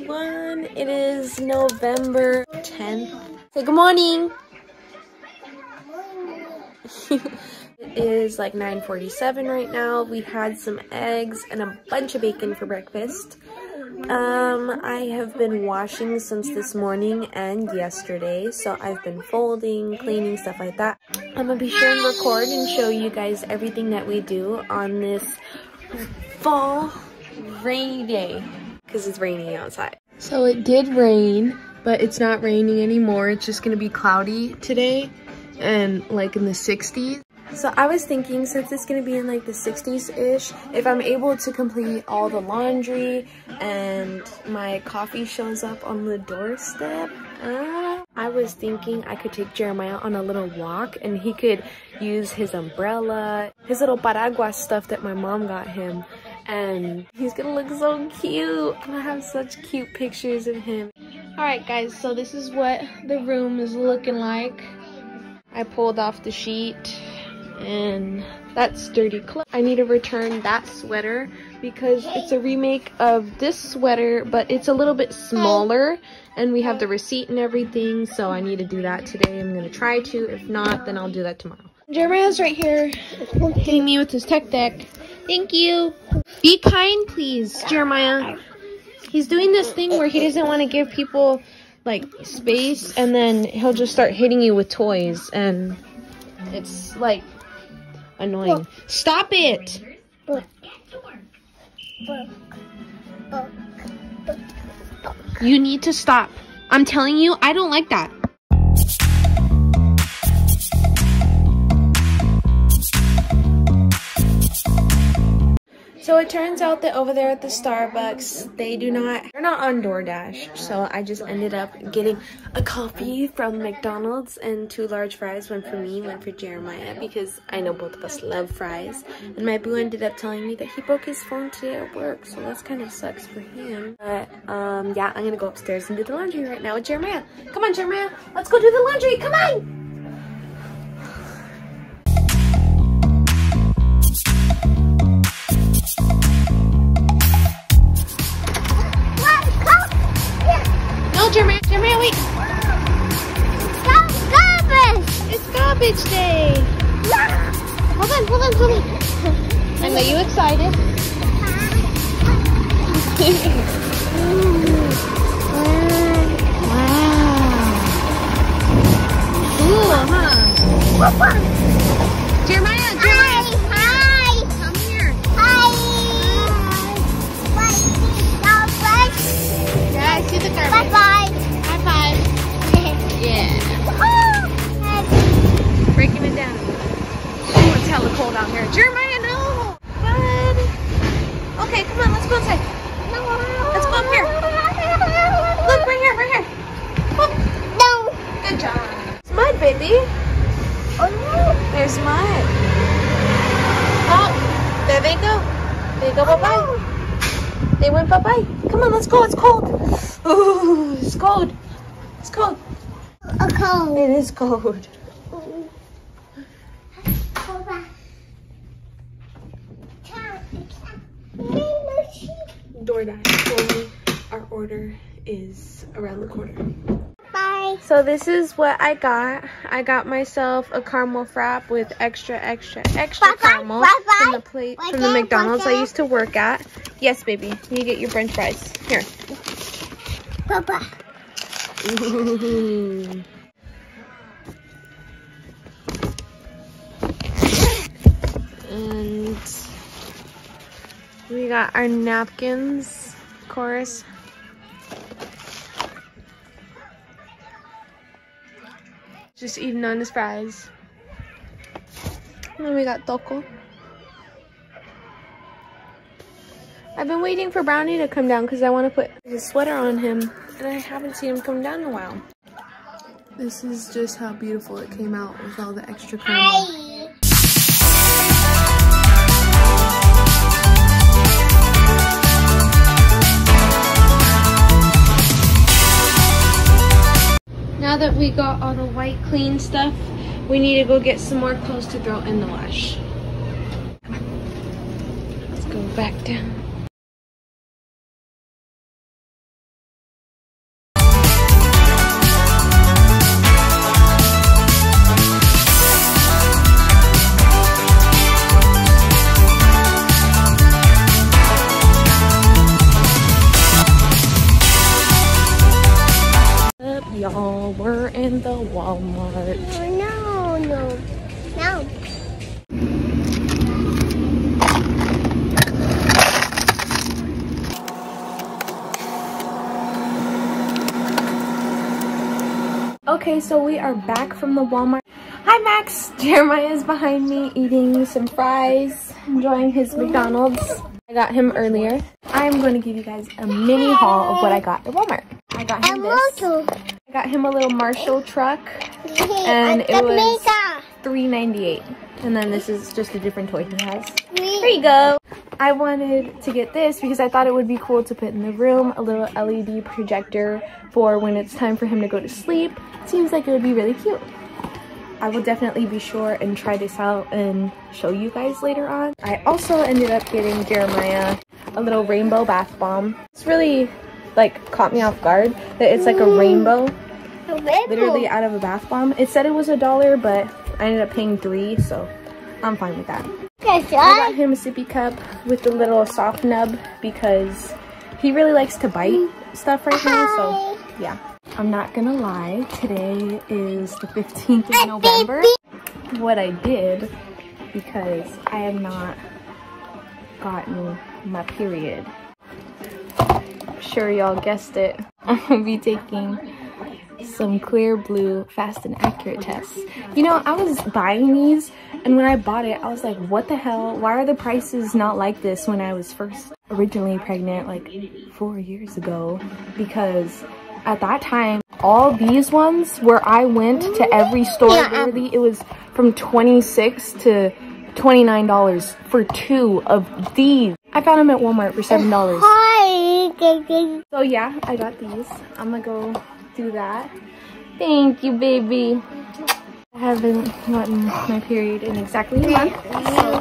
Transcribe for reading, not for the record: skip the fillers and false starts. everyone. It is November 10th. Say good morning. It is like 9:47 right now. We had some eggs and a bunch of bacon for breakfast. I have been washing since this morning and yesterday, so I've been folding, cleaning, stuff like that. I'm gonna be sure and record and show you guys everything that we do on this fall rainy day, because it's raining outside. So it did rain, but it's not raining anymore. It's just gonna be cloudy today and like in the 60s. So I was thinking, since it's going to be in like the 60s-ish, if I'm able to complete all the laundry and my coffee shows up on the doorstep, I was thinking I could take Jeremiah on a little walk and he could use his umbrella, his little paraguas stuff that my mom got him, and he's going to look so cute. I'm going to have such cute pictures of him. Alright guys, so this is what the room is looking like. I pulled off the sheet. And that's dirty clothes. I need to return that sweater because it's a remake of this sweater, but it's a little bit smaller and we have the receipt and everything, so I need to do that today. I'm gonna try to. If not, then I'll do that tomorrow. Jeremiah's right here hitting me with his tech deck. Thank you. Be kind, please, Jeremiah. He's doing this thing where he doesn't want to give people like space, and then he'll just start hitting you with toys, and it's like annoying. Book. Stop it! Book. Book. Book. Book. Book. You need to stop. I'm telling you, I don't like that. So it turns out that over there at the Starbucks, they're not on DoorDash. So I just ended up getting a coffee from McDonald's and 2 large fries, one for me, one for Jeremiah, because I know both of us love fries. And my boo ended up telling me that he broke his phone today at work, so that's kind of sucks for him. But yeah, I'm gonna go upstairs and do the laundry right now with Jeremiah. Come on, Jeremiah, let's go do the laundry. Come on. Jeremiah, wait! Garbage! It's garbage day! Yeah. Hold on! I know you excited. Wow. Cool, huh? Jeremiah! Hi! Come here! Hi! Yeah, I see the garbage. Bye-bye! Yeah. Breaking it down. Oh, it's hella cold out here. Jeremiah, no! Bud! Okay, come on, let's go inside. No! Let's go up here. Look, right here. Oh. No! Good job. It's mud, baby. Oh, no. There's mud. Oh, there they go. They go bye-bye. Oh, no. They went bye-bye. Come on, let's go. It's cold. Ooh, it's cold. It's cold. Cold. It is cold. DoorDash told me our order is around the corner. Bye. So this is what I got. I got myself a caramel frap with extra caramel from the plate from the McDonald's I used to work at. Yes, baby. You get your French fries here. Papa. Ooh. And we got our napkins, of course. Just eating on his fries. And then we got taco. I've been waiting for Brownie to come down because I want to put his sweater on him. And I haven't seen him come down in a while. This is just how beautiful it came out with all the extra caramel. Now that we got all the white clean stuff, we need to go get some more clothes to throw in the wash. Let's go back down. in the Walmart. Oh, no. Okay, so we are back from the Walmart. Hi, Max. Jeremiah is behind me eating some fries, enjoying his McDonald's. I got him earlier. I'm going to give you guys a mini haul of what I got at Walmart. I got him this. I got him a little Marshall truck, and it was $3.98. And then this is just a different toy he has. There you go. I wanted to get this because I thought it would be cool to put in the room, a little LED projector for when it's time for him to go to sleep. Seems like it would be really cute. I will definitely be sure and try this out and show you guys later on. I also ended up getting Jeremiah a little rainbow bath bomb. It's really like caught me off guard that it's like a rainbow, literally out of a bath bomb. It said it was $1, but I ended up paying $3, so I'm fine with that. I got him a sippy cup with the little soft nub because he really likes to bite stuff right now, so yeah. I'm not gonna lie, today is the 15th of November. What I did, because I have not gotten my period. I'm sure y'all guessed it. I'm gonna be taking some Clear Blue fast and accurate tests. You know, I was buying these, and when I bought it, I was like, what the hell? Why are the prices not like this when I was first originally pregnant, like 4 years ago? Because at that time, all these ones where I went to every store, literally, it was from $26 to $29 for two of these. I found them at Walmart for $7. Hi. So yeah, I got these. I'm gonna go do that. Thank you, baby. I haven't gotten my period in exactly a month, so